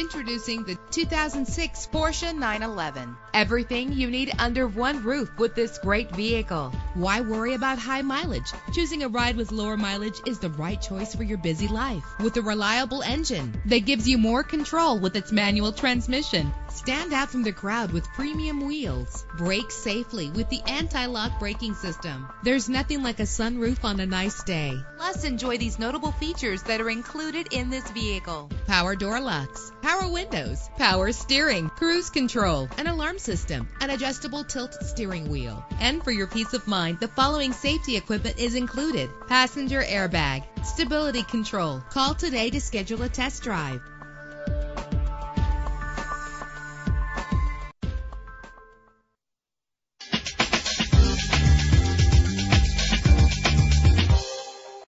Introducing the 2006 Porsche 911. Everything you need under one roof with this great vehicle. Why worry about high mileage? Choosing a ride with lower mileage is the right choice for your busy life. With a reliable engine that gives you more control with its manual transmission. Stand out from the crowd with premium wheels. Brake safely with the anti-lock braking system. There's nothing like a sunroof on a nice day. Plus, enjoy these notable features that are included in this vehicle. Power door locks, power windows, power steering, cruise control, an alarm system, an adjustable tilt steering wheel. And for your peace of mind, the following safety equipment is included: passenger airbag, stability control. Call today to schedule a test drive.